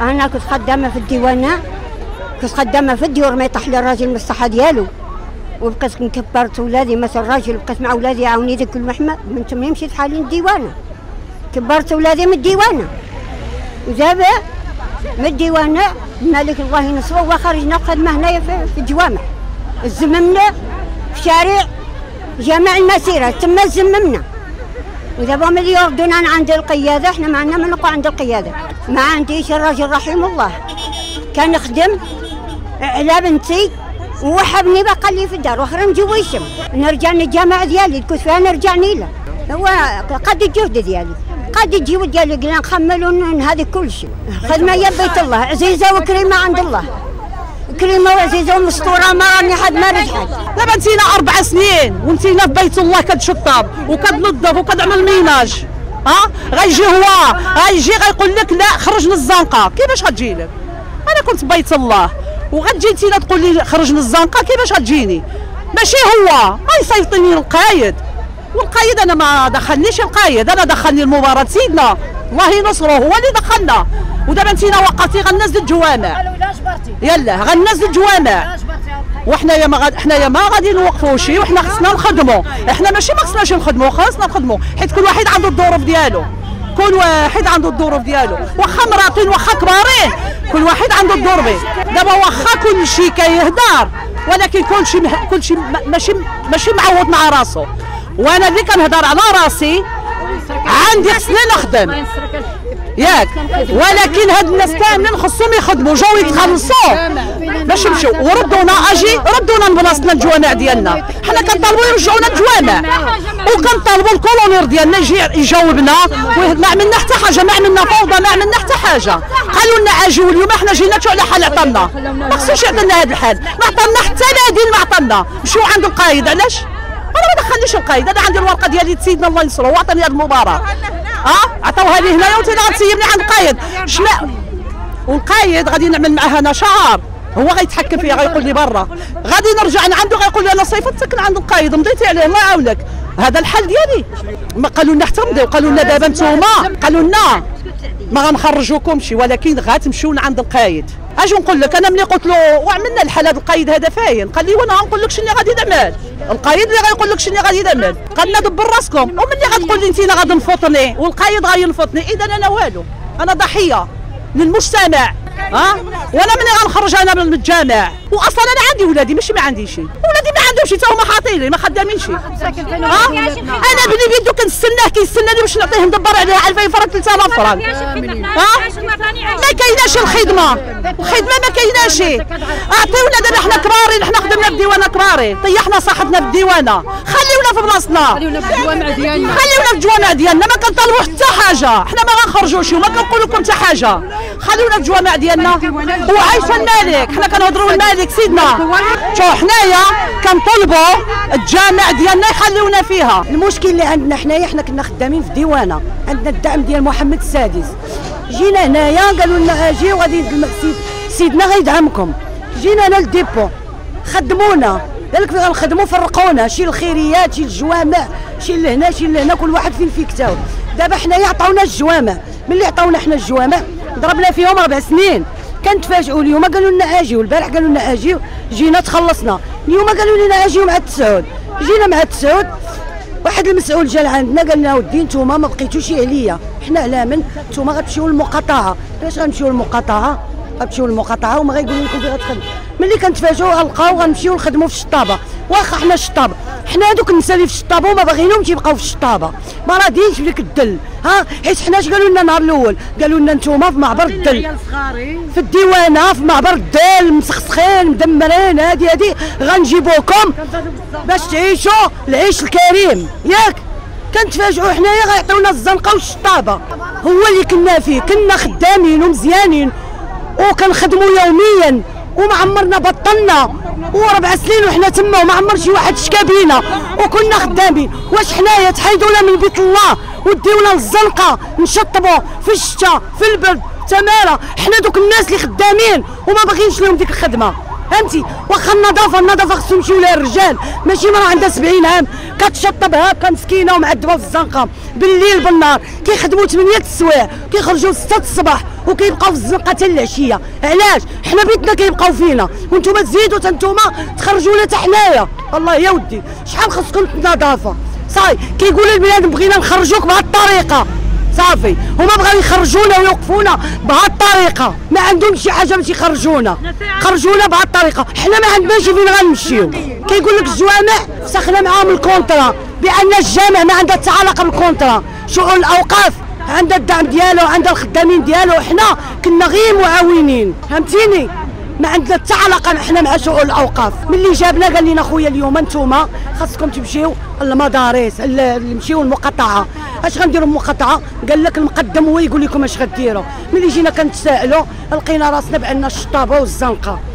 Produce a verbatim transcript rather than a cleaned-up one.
أنا كنت خدامة في الديوانة، كنت خدامة في الديور ما يطيح لي الراجل من الصحة ديالو، وبقيت كبرت ولادي مثل الراجل، وبقيت مع ولادي يعاوني ديك المحمى من تمني مشيت حالي للديوانة، كبرت ولادي من الديوانة، ودابا من الديوانة الملك الله ينصرو هو خرجنا وخدمة هنايا في الجوامع، زممنا في شارع جامع المسيرة تما زممنا. ودابا ملي يردونا عند القياده حنا ما عندنا ما نبقاو عند القياده، ما عنديش الراجل رحيم الله كان خدم على بنتي وحبني باقا لي في الدار واخرين مجويشم، نرجع للجامعه ديالي كنت فيها نرجع نيله، هو قد الجهد ديالي قد الجهد ديالي قلنا نخمل ونهذي كل شيء، خدمه يا بيت الله عزيزه وكريمه عند الله، كريمه وعزيزه ومستوره ما راني حد ما رجعت. دابا انتينا اربع سنين وانتينا في بيت الله كتشطب وكتنظف وكتعمل ميناج، ها غيجي هو غيجي غيقول لك لا خرج من الزنقه، كيفاش غتجي لك؟ انا كنت في بيت الله وغتجي انتينا تقول لي خرج من الزنقه، كيفاش غتجيني؟ ماشي هو غيصيفطني للقايد، والقايد انا ما دخلنيش القايد، انا دخلني المباراه سيدنا الله ينصره هو اللي دخلنا. ودابا انتينا وقفتي غننزل الجوامع، يلا غننزل الجوامع، وحنايا ما غاد حنايا ما غادي نوقفوا شي، وحنا خصنا نخدموا، احنا ماشي ما خصناش نخدموا، خاصنا نخدموا حيت كل واحد عنده الظروف ديالو، كل واحد عنده الظروف ديالو، واخا مراطين واخا كبارين كل واحد عنده الظروف. دابا واخا كلشي كيهدر ولكن كلشي كلشي ماشي ماشي معوض مع راسو، وانا اللي كنهضر على راسي عندي خصني نخدم ياك، ولكن هاد الناس كاملين خصهم يخدموا، جاو يتخلصوا باش يمشيو وردونا اجي ردونا لبلاصتنا الجوامع ديالنا، حنا كنطالبوا يرجعونا الجوامع وكنطالبوا الكولونير ديالنا يجي يجاوبنا وما عملنا حتى حاجه، ما عملنا فوضى ما عملنا حتى حاجه، قالوا لنا اجيو اليوم حنا جيناتو على حال عطلنا، ما خصوش يعطينا هاد الحال، ما عطلنا حتى نادين ما عطلنا، مشيو عند القايد علاش؟ انا ما دخلنيش القايد، انا عندي الورقه ديالي سيدنا الله ينصرو وعطاني هاد المباراه، اه عطاوها لي هنايا وانت غتسيبني عند القايد شنا، والقايد غادي نعمل معاه انا شهر هو غيتحكم فيا غيقول لي برا، غادي نرجع عنده غيقول لي انا صيفطتك عند القايد مضيتي عليه الله يعاونك، هذا الحل ديالي. ما قالوا لنا حتى نمضيو، قالوا لنا دابا نتوما قالوا لنا ما غنخرجوكمش ولكن غتمشيو لعند القايد، اجي نقول لك انا ملي قلت له وعملنا الحل هذا القايد هذا فاين، قال لي وانا غنقول لك شنو غادي نعمل، القايد اللي غيقول لك شنو غادي نعمل، قال لنا دبر راسكم، وملي غتقول لي انتينا غتنفطني والقايد غينفطني، اذا انا والو، انا ضحيه للمجتمع، ها وانا ملي غنخرج انا من الجامع، واصلا انا عندي ولادي ماشي ما عنديش، ولادي ما عندهمش حتى هما خاطيني ما خدامينش، انا بني بيدو كنستناه كيستناني باش نعطيه ندبر عليها ألفين فرنك ثلاثة آلاف فرنك، ها ما كايناش الخدمه، الخدمه ما كايناش، اعطيونا دابا حنا كبارين، حنا خدمنا بالديوانه كبارين، طيحنا صحتنا بالديوانه، خليونا في بلاصتنا، خليونا في الجوامع ديالنا، خليونا في الجوامع ديالنا، ما كنطالبوا حتى حاجه، حنا ما غنخرجوش وما كنقول لكم حتى حاجه، خليونا في الجوامع ديالنا وعايشه الملك، حنا كنهضروا الملك سيدنا، شوف حنايا كنطلبوا الجامع ديالنا يخليونا فيها. المشكل اللي عندنا حنايا حنا كنا خدامين في ديوانه، عندنا الدعم ديال محمد السادس، جينا هنايا قالوا لنا اجيو غادي سيدنا غيدعمكم، جينا هنا للديبو خدمونا، قالك غنخدموا فرقونا شي الخيريات شي الجوامع شي لهنا شي لهنا كل واحد فين فيه كتاو، دابا حنايا عطاونا الجوامع، ملي عطاونا حنا الجوامع ضربنا فيهم اربع سنين، كنتفاجئوا اليوم قالوا لنا اجيو، البارح قالوا لنا اجيو، جينا تخلصنا، اليوم قالوا لنا اجيو مع التسعود، جينا مع التسعود واحد المسؤول جا عندنا قال لنا ودي نتوما ما بقيتوش عليا، حنا على من؟ نتوما غتمشيو للمقاطعه، علاش غنمشيو للمقاطعه؟ غتمشيو للمقاطعه وما غايقولوا لكم فين غتخدم، ملي كنتفاجئوا غنلقاو غنمشيو نخدموا في الشطابه، واخا حنا الشطابه، حنا هذوك النساء اللي في الشطابه وما باغيينهمش يبقاو في الشطابه، ما رادينش بليك الدل، ها حيت حنا اش قالوا لنا النهار الاول؟ قالوا لنا نتوما في معبر الدل، في الديوانه في معبر الدل مسخسخين مدمرين، هادي هادي غنجيبوكم باش تعيشوا العيش الكريم، ياك؟ كنتفاجئوا حنايا غيعطيونا الزنقه والشطابه، هو اللي كنا فيه، كنا خدامين ومزيانين وكنخدموا يوميا وما عمرنا بطلنا، وربع سنين وحنا تما وما عمر شي واحد شكا بينا وكنا خدامين. واش حنايا تحيدونا من بيت الله وديونا للزنقه نشطبوا في الشتاء في البرد تماره؟ حنا دوك الناس اللي خدامين وما باغيينش لهم ديك الخدمه، فهمتي؟ واخا النظافه النظافه خصهم يمشيو لها الرجال، ماشي مرا عندها سبعين عام كتشطب هاكا مسكينه ومعذبه في الزنقه بالليل بالنهار. كيخدموا ثمانية السوايع كيخرجوا ستة الصباح وكيبقاو في الزنقه حتى العشيه. علاش؟ حنا بيتنا كيبقاو فينا وانتم تزيدوا حتى انتم تخرجوا لنا حتى حنايا. الله يا ودي شحال خصكم النظافه صاي. كيقولوا البلاد بغينا نخرجوك بهذه الطريقه صافي، هما بغاو يخرجونا ويوقفونا بهذه الطريقه، ما عندهم شي حاجه باش يخرجونا، خرجونا بهذه الطريقه، حنا ما عندناش فين غنمشيو. كيقول لك الجوامع فسخنا معاهم الكونترا، بان الجامع ما عندها تعلق بالكونترا، شؤون الاوقاف عندها الدعم ديالها وعندها الخدامين ديالها، وحنا كنا غير معاونين، فهمتيني؟ ما عندنا حتى علاقه حنا مع شؤون الاوقاف. ملي جابنا قال لنا خويا اليوم انتوما خاصكم تمشيو للمدارس، نمشيو للمقاطعه. اش غنديروا المقاطعه؟ قال لك المقدم هو يقول لكم اش غديروا. ملي جينا كنتسائلوا لقينا راسنا بان الشطابه والزنقه.